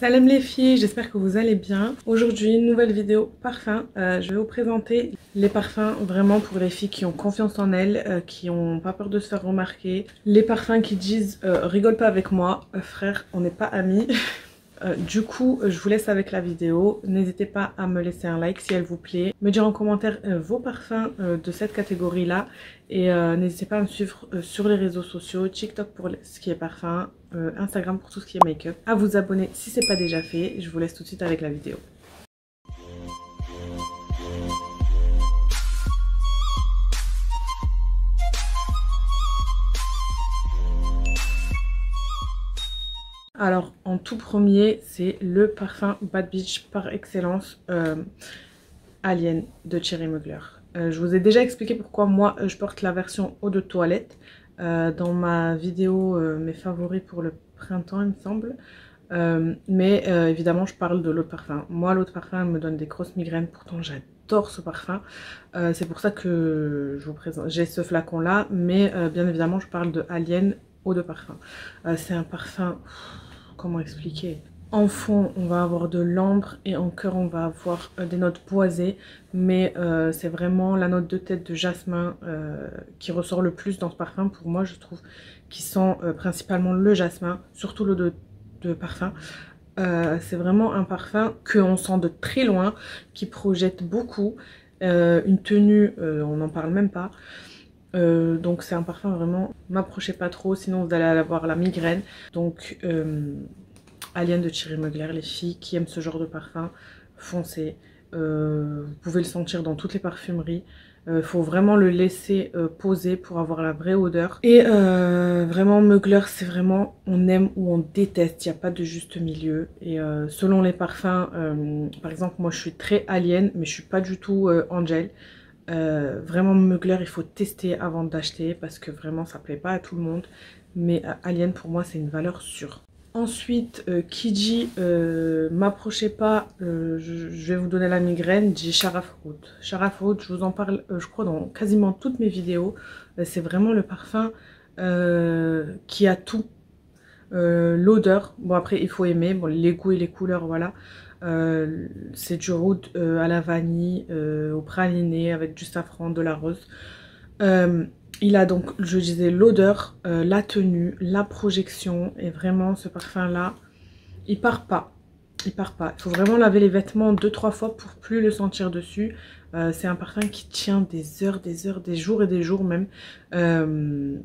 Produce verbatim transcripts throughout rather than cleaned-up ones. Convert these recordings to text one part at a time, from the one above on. Salam les filles, j'espère que vous allez bien. Aujourd'hui, une nouvelle vidéo parfum. Euh, je vais vous présenter les parfums vraiment pour les filles qui ont confiance en elles, euh, qui n'ont pas peur de se faire remarquer. Les parfums qui disent euh, rigole pas avec moi, euh, frère, on n'est pas amis. Euh, du coup, je vous laisse avec la vidéo. N'hésitez pas à me laisser un like si elle vous plaît. Me dire en commentaire euh, vos parfums euh, de cette catégorie-là. Et euh, n'hésitez pas à me suivre euh, sur les réseaux sociaux. TikTok pour ce qui est parfum. Euh, Instagram pour tout ce qui est make-up. À vous abonner si ce n'est pas déjà fait. Je vous laisse tout de suite avec la vidéo. Alors en tout premier, c'est le parfum Bad Bitch par excellence, euh, Alien de Thierry Mugler. Euh, je vous ai déjà expliqué pourquoi moi je porte la version eau de toilette euh, dans ma vidéo euh, mes favoris pour le printemps il me semble. Euh, mais euh, évidemment je parle de l'eau de parfum. Moi l'eau de parfum me donne des grosses migraines, pourtant j'adore ce parfum. Euh, c'est pour ça que je vous présente, j'ai ce flacon là, mais euh, bien évidemment je parle de Alien eau de parfum. Euh, c'est un parfum... Comment expliquer? En fond, on va avoir de l'ambre et en cœur, on va avoir des notes boisées. Mais euh, c'est vraiment la note de tête de jasmin euh, qui ressort le plus dans ce parfum. Pour moi, je trouve qu'il sent euh, principalement le jasmin, surtout l'eau de, de parfum. Euh, c'est vraiment un parfum qu'on sent de très loin, qui projette beaucoup. Euh, une tenue, euh, on n'en parle même pas. Euh, donc c'est un parfum vraiment, m'approchez pas trop sinon vous allez avoir la migraine. Donc euh, Alien de Thierry Mugler, les filles qui aiment ce genre de parfum, foncez. Euh, vous pouvez le sentir dans toutes les parfumeries. Il euh, faut vraiment le laisser euh, poser pour avoir la vraie odeur. Et euh, vraiment Mugler, c'est vraiment on aime ou on déteste, il n'y a pas de juste milieu. Et euh, selon les parfums, euh, par exemple moi je suis très Alien mais je suis pas du tout euh, Angel. Euh, vraiment Mugler, il faut tester avant d'acheter parce que vraiment ça plaît pas à tout le monde, mais euh, Alien pour moi c'est une valeur sûre. Ensuite euh, qui dit euh, m'approchez pas, euh, je, je vais vous donner la migraine, dit Shaghaf Oud. Shaghaf Oud, je vous en parle euh, je crois dans quasiment toutes mes vidéos, euh, c'est vraiment le parfum euh, qui a tout. Euh, l'odeur, bon après il faut aimer, bon, les goûts et les couleurs, voilà. Euh, c'est du oud euh, à la vanille, euh, au praliné avec du safran, de la rose. Euh, il a donc, je disais, l'odeur, euh, la tenue, la projection, et vraiment ce parfum là, il part pas. Il part pas. Il faut vraiment laver les vêtements deux trois fois pour plus le sentir dessus. Euh, c'est un parfum qui tient des heures, des heures, des jours et des jours même. Euh,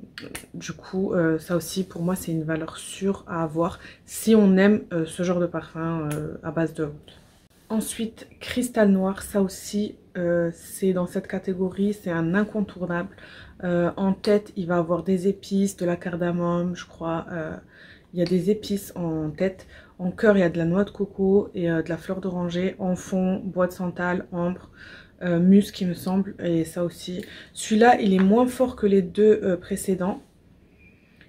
du coup, euh, ça aussi pour moi c'est une valeur sûre à avoir si on aime euh, ce genre de parfum euh, à base de route. Ensuite, Cristal Noir, ça aussi euh, c'est dans cette catégorie, c'est un incontournable. Euh, en tête, il va avoir des épices, de la cardamome, je crois. Euh, il y a des épices en tête. En cœur, il y a de la noix de coco et euh, de la fleur d'oranger. En fond, bois de santal, ambre, euh, musc, il me semble. Et ça aussi. Celui-là, il est moins fort que les deux euh, précédents.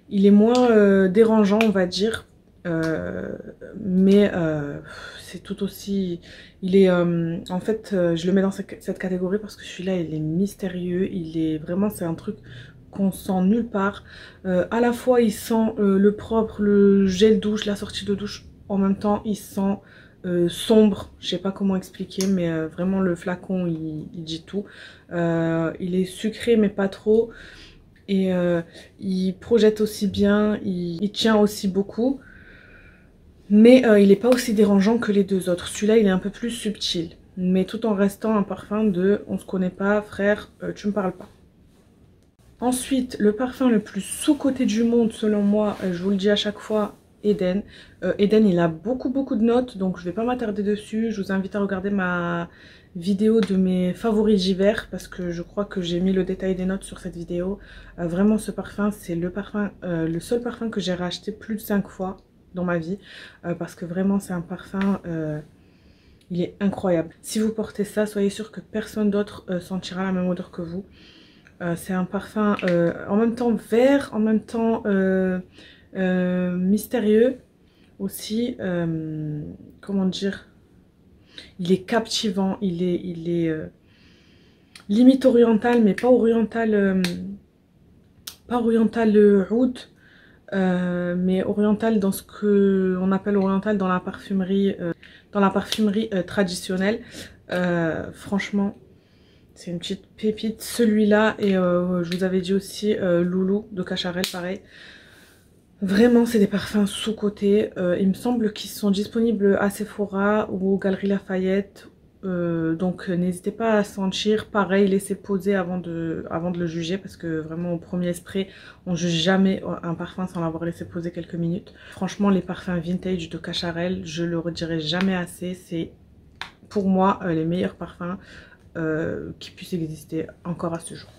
Il est moins euh, dérangeant, on va dire. Euh, mais euh, c'est tout aussi... Il est... Euh, en fait, euh, je le mets dans cette catégorie parce que celui-là, il est mystérieux. Il est vraiment... C'est un truc... qu'on sent nulle part, euh, à la fois il sent euh, le propre, le gel douche, la sortie de douche, en même temps il sent euh, sombre, je sais pas comment expliquer, mais euh, vraiment le flacon il, il dit tout, euh, il est sucré mais pas trop, et euh, il projette aussi bien, il, il tient aussi beaucoup, mais euh, il n'est pas aussi dérangeant que les deux autres, celui-là il est un peu plus subtil, mais tout en restant un parfum de on se connaît pas frère, euh, tu me parles pas. Ensuite, le parfum le plus sous-coté du monde, selon moi, je vous le dis à chaque fois, Eden. Euh, Eden, il a beaucoup, beaucoup de notes, donc je ne vais pas m'attarder dessus. Je vous invite à regarder ma vidéo de mes favoris d'hiver, parce que je crois que j'ai mis le détail des notes sur cette vidéo. Euh, vraiment, ce parfum, c'est le parfum, euh, le seul parfum que j'ai racheté plus de cinq fois dans ma vie, euh, parce que vraiment, c'est un parfum... Euh, il est incroyable. Si vous portez ça, soyez sûr que personne d'autre euh, sentira la même odeur que vous. Euh, c'est un parfum euh, en même temps vert, en même temps euh, euh, mystérieux aussi, euh, comment dire, il est captivant, il est, il est euh, limite oriental mais pas oriental, euh, pas oriental oud, Euh, mais orientale dans ce qu'on appelle orientale dans la parfumerie, euh, dans la parfumerie euh, traditionnelle. Euh, franchement, c'est une petite pépite. Celui-là, et euh, je vous avais dit aussi euh, Loulou de Cacharel, pareil. Vraiment, c'est des parfums sous-cotés. Euh, il me semble qu'ils sont disponibles à Sephora ou aux Galeries Lafayette. Euh, donc n'hésitez pas à sentir, pareil, laissez poser avant de, avant de le juger, parce que vraiment au premier spray on ne juge jamais un parfum sans l'avoir laissé poser quelques minutes. Franchement, les parfums vintage de Cacharel, je le redirai jamais assez, c'est pour moi euh, les meilleurs parfums euh, qui puissent exister encore à ce jour.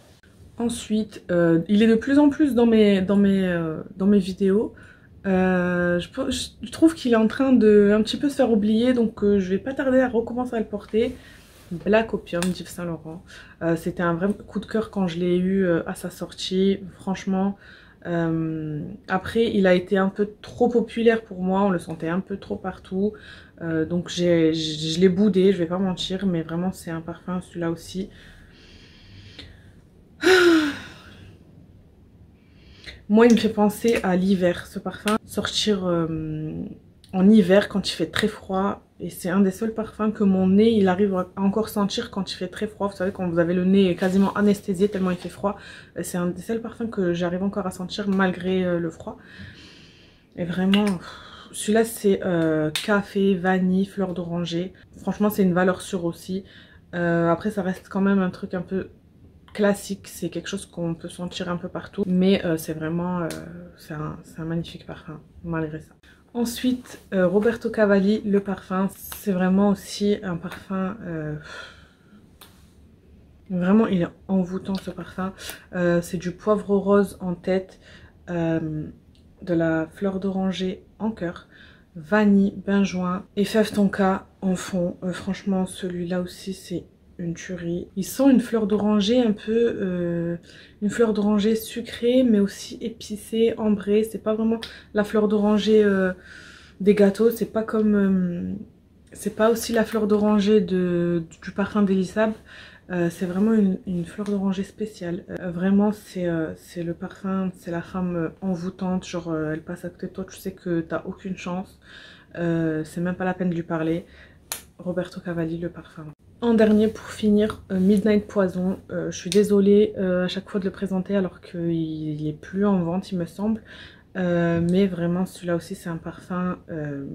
Ensuite, euh, il est de plus en plus dans mes, dans mes, euh, dans mes vidéos. Euh, je, je trouve qu'il est en train de un petit peu se faire oublier, donc euh, je vais pas tarder à recommencer à le porter. Black Opium d'Yves Saint-Laurent, euh, c'était un vrai coup de cœur quand je l'ai eu euh, à sa sortie, franchement. Euh, après, il a été un peu trop populaire pour moi, on le sentait un peu trop partout, euh, donc j'ai, je l'ai boudé, je vais pas mentir, mais vraiment c'est un parfum, celui-là aussi. Moi, il me fait penser à l'hiver, ce parfum. Sortir euh, en hiver quand il fait très froid. Et c'est un des seuls parfums que mon nez, il arrive à encore sentir quand il fait très froid. Vous savez, quand vous avez le nez quasiment anesthésié tellement il fait froid. C'est un des seuls parfums que j'arrive encore à sentir malgré euh, le froid. Et vraiment, celui-là, c'est euh, café, vanille, fleur d'oranger. Franchement, c'est une valeur sûre aussi. Euh, après, ça reste quand même un truc un peu... classique, c'est quelque chose qu'on peut sentir un peu partout, mais euh, c'est vraiment euh, c'est un, un magnifique parfum malgré ça. Ensuite, euh, Roberto Cavalli, le parfum, c'est vraiment aussi un parfum euh, vraiment il est envoûtant, ce parfum. Euh, c'est du poivre rose en tête, euh, de la fleur d'oranger en cœur, vanille, benjoin et fève tonka en fond. Euh, franchement, celui-là aussi, c'est une tuerie. Il sent une fleur d'oranger un peu, euh, une fleur d'oranger sucrée mais aussi épicée, ambrée. C'est pas vraiment la fleur d'oranger euh, des gâteaux, c'est pas comme, euh, c'est pas aussi la fleur d'oranger de du parfum Délisab. Euh, c'est vraiment une, une fleur d'oranger spéciale. Euh, vraiment, c'est euh, c'est le parfum, c'est la femme envoûtante. Genre, euh, elle passe à côté de toi, tu sais que t'as aucune chance. Euh, c'est même pas la peine de lui parler. Roberto Cavalli, le parfum. En dernier, pour finir, euh, Midnight Poison. Euh, je suis désolée euh, à chaque fois de le présenter alors qu'il n'est plus en vente, il me semble. Euh, mais vraiment, celui-là aussi, c'est un parfum euh,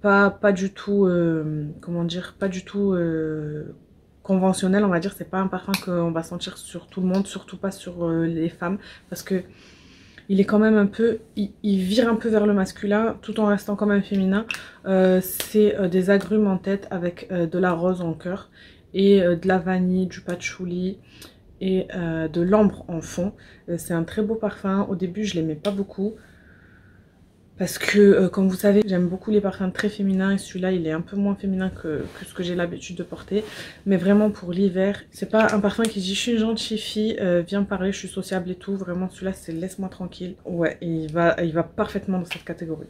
pas, pas du tout, euh, comment dire, pas du tout euh, conventionnel, on va dire. C'est pas un parfum qu'on va sentir sur tout le monde, surtout pas sur euh, les femmes, parce que il est quand même un peu, il, il vire un peu vers le masculin tout en restant quand même féminin. Euh, c'est euh, des agrumes en tête avec euh, de la rose en cœur et euh, de la vanille, du patchouli et euh, de l'ambre en fond. Euh, c'est un très beau parfum. Au début, je l'aimais pas beaucoup parce que, euh, comme vous savez, j'aime beaucoup les parfums très féminins et celui-là, il est un peu moins féminin que, que ce que j'ai l'habitude de porter. Mais vraiment, pour l'hiver, c'est pas un parfum qui dit « je suis une gentille fille, euh, viens me parler, je suis sociable et tout ». Vraiment, celui-là, c'est « laisse-moi tranquille ». Ouais, il va, il va parfaitement dans cette catégorie.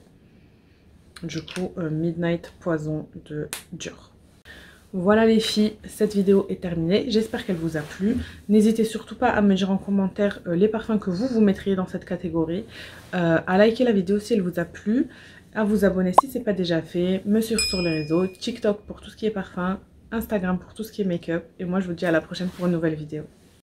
Du coup, euh, Midnight Poison de Dior. Voilà les filles, cette vidéo est terminée, j'espère qu'elle vous a plu. N'hésitez surtout pas à me dire en commentaire euh, les parfums que vous vous mettriez dans cette catégorie, euh, à liker la vidéo si elle vous a plu, à vous abonner si ce n'est pas déjà fait, me suivre sur les réseaux, TikTok pour tout ce qui est parfum, Instagram pour tout ce qui est make-up, et moi je vous dis à la prochaine pour une nouvelle vidéo.